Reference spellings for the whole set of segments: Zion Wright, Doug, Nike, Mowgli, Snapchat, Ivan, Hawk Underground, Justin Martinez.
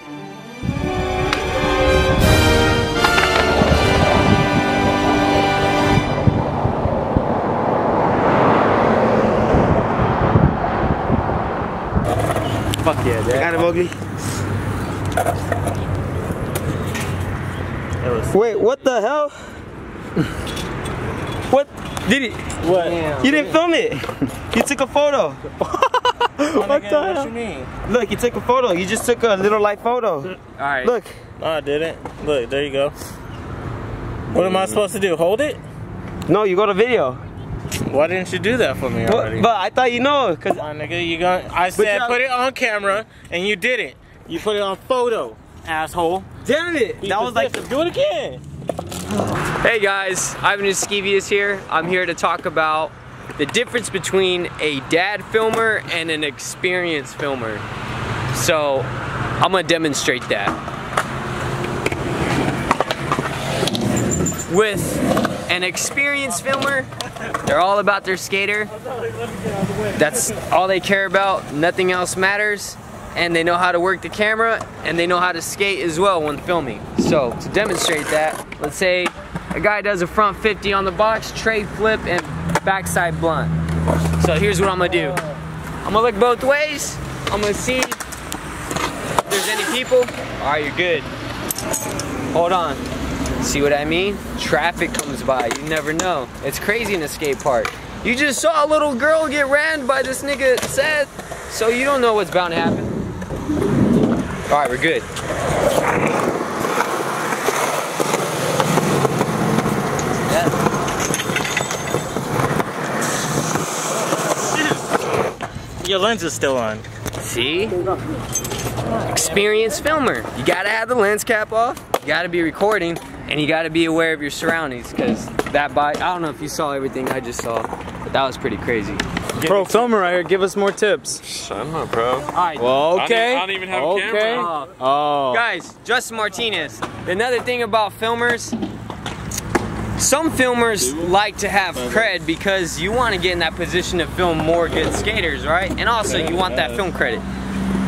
Fuck yeah, dude. I got it, Mowgli. Wait, what the hell? What? Did it? What? Damn, you didn't film it. You took a photo. What the hell? What you mean? Look, you took a photo. You just took a little light photo. All right. Look. No, I didn't. Look, there you go. What am I supposed to do? Hold it? No, you go to video. Why didn't you do that for me already? But I thought you know, cause my nigga, you gonna. I said put it on camera, and you didn't. You put it on photo, asshole. Damn it! That was like, do it again. Hey guys, Ivan is here. I'm here to talk about the difference between a dad filmer and an experienced filmer. So I'm gonna demonstrate that with. An experienced filmer, they're all about their skater. That's all they care about, nothing else matters, and they know how to work the camera, and they know how to skate as well when filming. So, to demonstrate that, let's say a guy does a front 50 on the box, tray flip, and backside blunt. So here's what I'm gonna do. I'm gonna look both ways, I'm gonna see if there's any people. All right, you're good. Hold on. See what I mean? Traffic comes by, you never know. It's crazy in a skate park. You just saw a little girl get ran by this nigga Seth, so you don't know what's bound to happen. All right, we're good. Yeah. Your lens is still on. See? Experienced filmer. You gotta have the lens cap off, you gotta be recording, and you gotta be aware of your surroundings, because that bike, I don't know if you saw everything I just saw, but that was pretty crazy. Pro filmer right here, give us more tips. I'm not pro. Alright. Well, okay. I don't even have a camera. Oh. Guys, Justin Martinez. Another thing about filmers, some filmers like to have cred because you want to get in that position to film more good skaters, right? And also you want that film credit.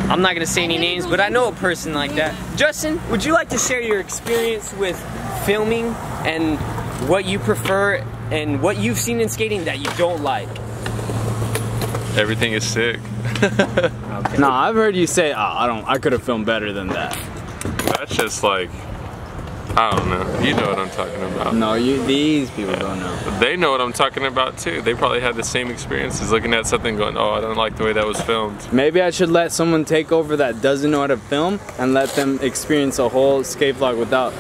I'm not gonna say any names, but I know a person like that. Justin, would you like to share your experience with filming and what you prefer and what you've seen in skating that you don't like? Everything is sick. Okay. Nah, I've heard you say, oh, I could have filmed better than that. That's just like, I don't know. You know what I'm talking about. No, these people don't know. They know what I'm talking about too. They probably had the same experiences looking at something going, oh, I don't like the way that was filmed. Maybe I should let someone take over that doesn't know how to film and let them experience a whole skate vlog without.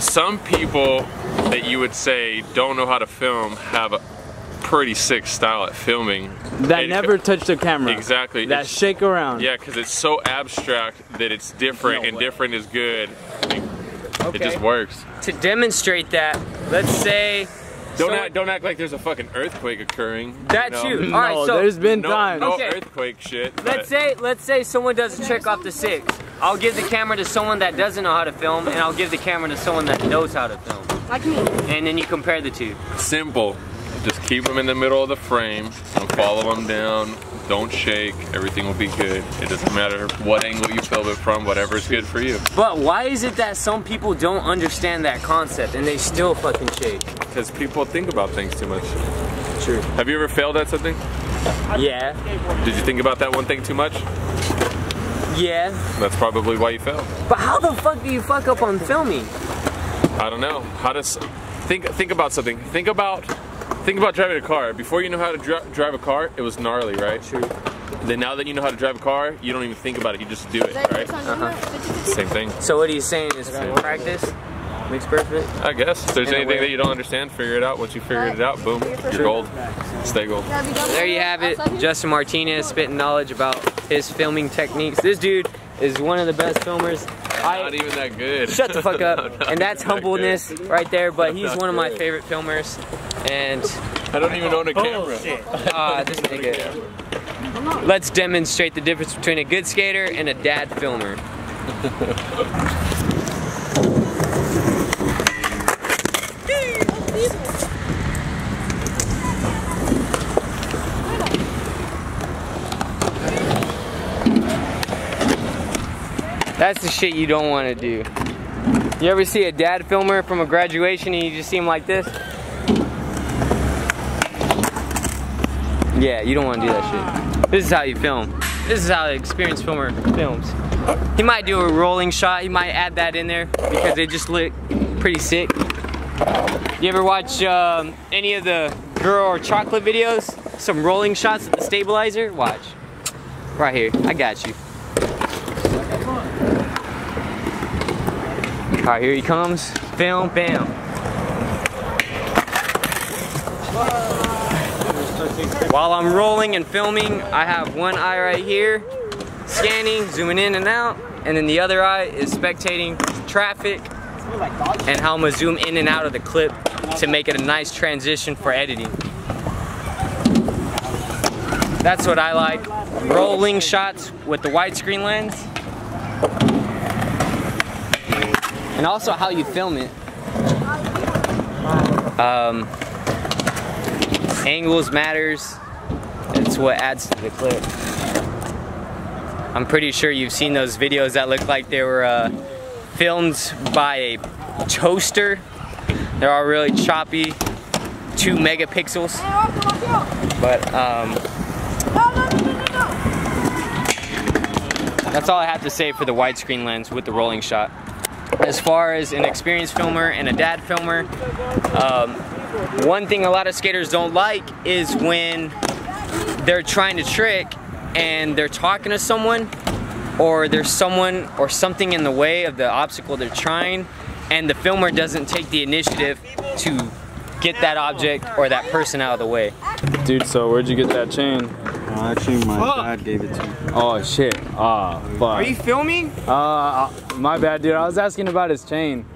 Some people that you would say don't know how to film have a pretty sick style at filming. That never touched the camera. Exactly. That shake around. Yeah, because it's so abstract that it's different and different is good. Okay. It just works. To demonstrate that, let's say... Don't act like there's a fucking earthquake occurring. That's you. All right, so there's been times. No earthquake shit. Let's say someone does a trick off the six. I'll give the camera to someone that doesn't know how to film, and I'll give the camera to someone that knows how to film. Like me. And then you compare the two. Simple. Just keep them in the middle of the frame. Don't follow them down. Don't shake. Everything will be good. It doesn't matter what angle you film it from, whatever's good for you. But why is it that some people don't understand that concept and they still fucking shake? Because people think about things too much. True. Have you ever failed at something? Yeah. Did you think about that one thing too much? Yeah. That's probably why you failed. But how the fuck do you fuck up on filming? I don't know. How does... Think about something. Think about driving a car. Before you know how to drive a car, it was gnarly, right? True. Then now that you know how to drive a car, you don't even think about it. You just do it, right? Uh-huh. Same thing. So what are you saying is practice makes perfect? I guess. If there's anything that you don't understand, figure it out. Once you figure it out, boom, you're gold. Stay gold. There you have it. Justin Martinez spitting knowledge about his filming techniques. This dude is one of the best filmers. Not even that good. Shut the fuck up. And that's humbleness right there, but he's one of my favorite filmers. And I don't even own a camera. This nigga. Let's demonstrate the difference between a good skater and a dad filmer. That's the shit you don't want to do. You ever see a dad filmer from a graduation and you just see him like this? Yeah, you don't want to do that shit. This is how you film. This is how the experienced filmer films. He might do a rolling shot, he might add that in there because they just look pretty sick. You ever watch any of the girl or chocolate videos? Some rolling shots at the stabilizer? Watch. Right here. I got you. Alright, here he comes. Film, bam. While I'm rolling and filming, I have one eye right here, scanning, zooming in and out, and then the other eye is spectating traffic and how I'm gonna zoom in and out of the clip to make it a nice transition for editing. That's what I like. Rolling shots with the widescreen lens. And also how you film it. Angles matters. It's what adds to the clip. I'm pretty sure you've seen those videos that look like they were filmed by a toaster. They're all really choppy, 2 megapixels. But that's all I have to say for the widescreen lens with the rolling shot. As far as an experienced filmer and a dad filmer, one thing a lot of skaters don't like is when they're trying to trick and they're talking to someone, or there's someone or something in the way of the obstacle they're trying, and the filmer doesn't take the initiative to get that object or that person out of the way. Dude, so where'd you get that chain? Actually, my dad gave it to me. Oh shit! Ah, fuck. Are you filming? My bad, dude. I was asking about his chain.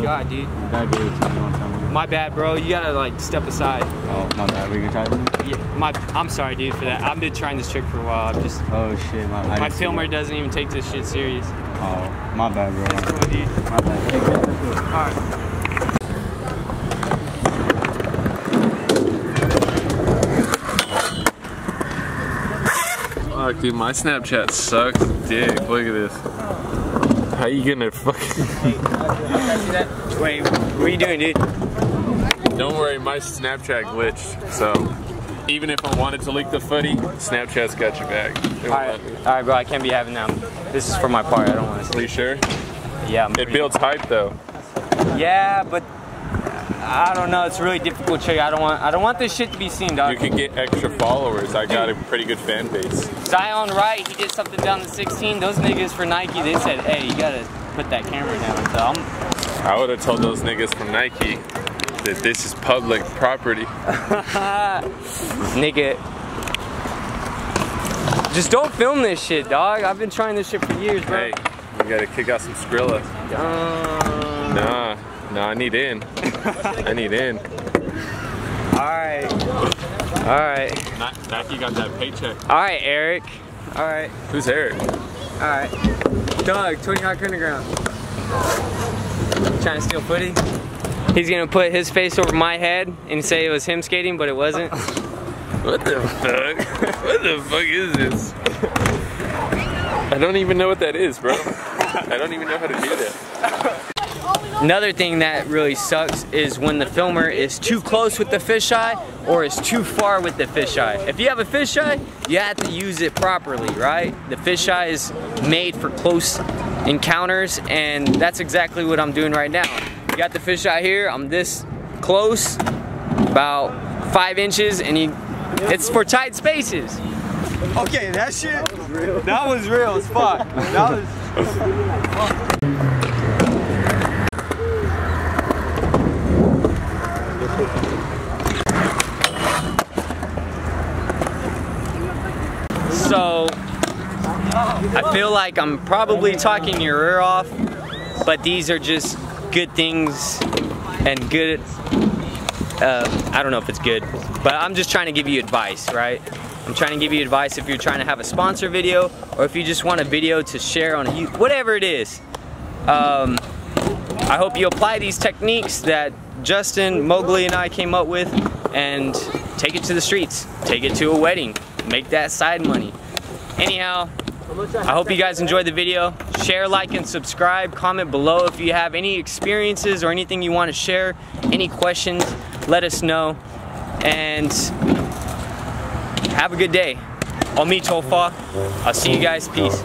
God, dude. My dad gave it to me one time. My bad, bro. You gotta like step aside. Oh, my bad. We can try this. Yeah, I'm sorry, dude, for that. I've been trying this trick for a while. I'm just. Oh shit, my filmer doesn't even take this shit serious. Oh, my bad, bro. That's cool, dude. My bad. All right. Fuck, dude, my Snapchat sucks dick. Look at this. How you getting it fucking... Wait, what are you doing, dude? Don't worry, my Snapchat glitched, so even if I wanted to leak the footy, Snapchat's got your back. Alright, bro, I can't be having that. This is for my part, I don't want to. Are you sure? Yeah. It builds hype, though. Yeah, but... I don't know, it's a really difficult trick. I don't want this shit to be seen, dog. You can get extra followers. I got a pretty good fan base. Zion Wright, he did something down the 16. Those niggas for Nike, they said, hey, you gotta put that camera down. So I would have told those niggas from Nike that this is public property. Nigga. Just don't film this shit, dog. I've been trying this shit for years, bro. Hey, you gotta kick out some Skrilla. Nah. No, I need in. I need in. Alright. Alright. Nike got that paycheck. Alright, Eric. Alright. Who's Eric? Alright. Doug, 20 Hawk Underground. Trying to steal footy? He's gonna put his face over my head and say it was him skating, but it wasn't. What the fuck? What the fuck is this? I don't even know what that is, bro. I don't even know how to do that. Another thing that really sucks is when the filmer is too close with the fisheye or is too far with the fisheye. If you have a fisheye, you have to use it properly, right? The fisheye is made for close encounters, and that's exactly what I'm doing right now. You got the fisheye here, I'm this close, about 5 inches, and it's for tight spaces. Okay, that shit, that was real as fuck. That was... So, I feel like I'm probably talking your ear off, but these are just good things and good, I don't know if it's good, but I'm just trying to give you advice, right? I'm trying to give you advice if you're trying to have a sponsor video or if you just want a video to share on YouTube, whatever it is. I hope you apply these techniques that Justin, Mowgli, and I came up with and take it to the streets, take it to a wedding, make that side money. Anyhow, I hope you guys enjoyed the video. Share, like, and subscribe. Comment below if you have any experiences or anything you want to share, any questions, let us know. And have a good day. I'll see you guys. Peace.